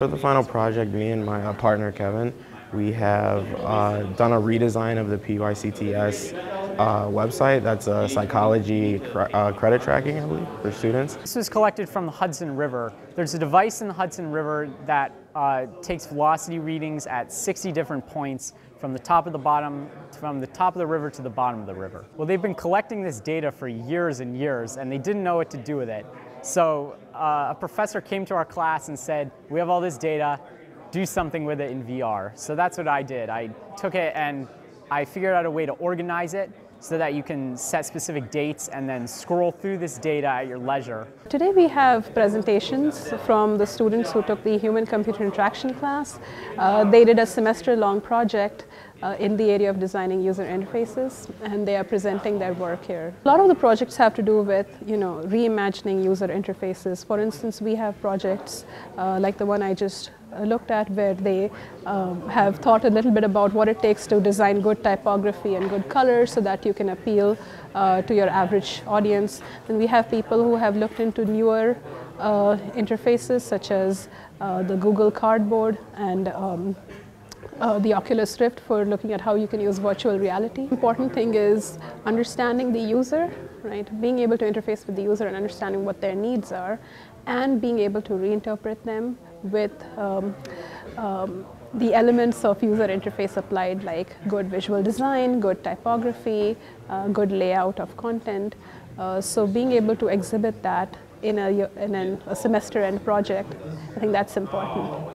For the final project, me and my partner Kevin, we have done a redesign of the PYCTS website. That's a psychology credit tracking, I believe, for students. This was collected from the Hudson River. There's a device in the Hudson River that takes velocity readings at 60 different points from the top of the river to the bottom of the river. Well, they've been collecting this data for years and years, and they didn't know what to do with it. So a professor came to our class and said, we have all this data, do something with it in VR. So that's what I did. I took it and I figured out a way to organize it so that you can set specific dates and then scroll through this data at your leisure. Today we have presentations from the students who took the Human-Computer Interaction class. They did a semester-long project in the area of designing user interfaces, and they are presenting their work here. A lot of the projects have to do with, reimagining user interfaces. For instance, we have projects like the one I just looked at, where they have thought a little bit about what it takes to design good typography and good colors so that you can appeal to your average audience. And we have people who have looked into newer interfaces, such as the Google Cardboard and the Oculus Rift, for looking at how you can use virtual reality. Important thing is understanding the user, right? Being able to interface with the user and understanding what their needs are, and being able to reinterpret them with the elements of user interface applied, like good visual design, good typography, good layout of content. So being able to exhibit that in a semester-end project, I think that's important.